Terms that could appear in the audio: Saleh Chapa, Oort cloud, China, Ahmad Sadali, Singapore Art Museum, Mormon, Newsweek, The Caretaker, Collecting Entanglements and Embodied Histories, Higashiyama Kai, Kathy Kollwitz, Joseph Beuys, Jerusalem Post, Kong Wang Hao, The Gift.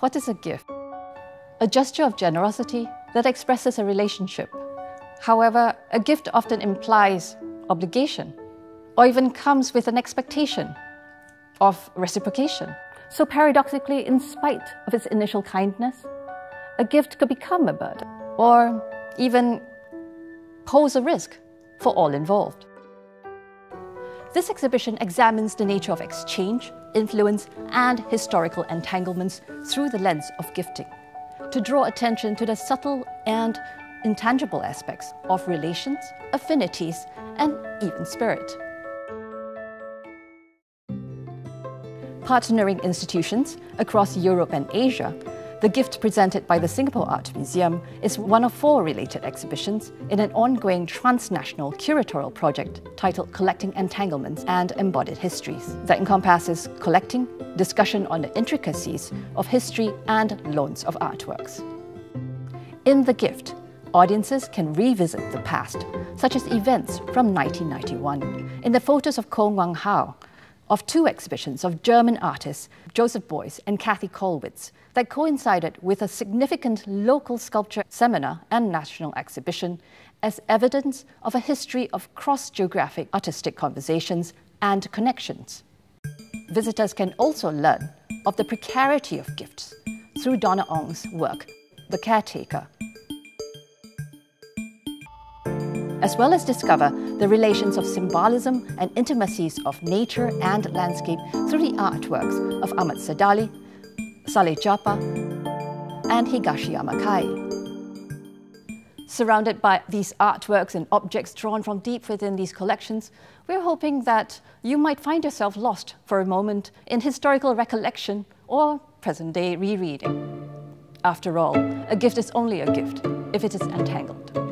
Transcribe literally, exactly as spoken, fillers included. What is a gift? A gesture of generosity that expresses a relationship. However, a gift often implies obligation or even comes with an expectation of reciprocation. So paradoxically, in spite of its initial kindness, a gift could become a burden or even pose a risk for all involved. This exhibition examines the nature of exchange, influence, and historical entanglements through the lens of gifting, to draw attention to the subtle and intangible aspects of relations, affinities, and even spirit. Partnering institutions across Europe and Asia, the gift presented by the Singapore Art Museum is one of four related exhibitions in an ongoing transnational curatorial project titled Collecting Entanglements and Embodied Histories that encompasses collecting, discussion on the intricacies of history, and loans of artworks. In The Gift, audiences can revisit the past, such as events from nineteen ninety-one, in the photos of Kong Wang Hao, of two exhibitions of German artists, Joseph Beuys and Kathy Kollwitz, that coincided with a significant local sculpture seminar and national exhibition as evidence of a history of cross-geographic artistic conversations and connections. Visitors can also learn of the precarity of gifts through Donna Ong's work, The Caretaker, as well as discover the relations of symbolism and intimacies of nature and landscape through the artworks of Ahmad Sadali, Saleh Chapa, and Higashiyama Kai. Surrounded by these artworks and objects drawn from deep within these collections, we're hoping that you might find yourself lost for a moment in historical recollection or present-day rereading. After all, a gift is only a gift if it is entangled.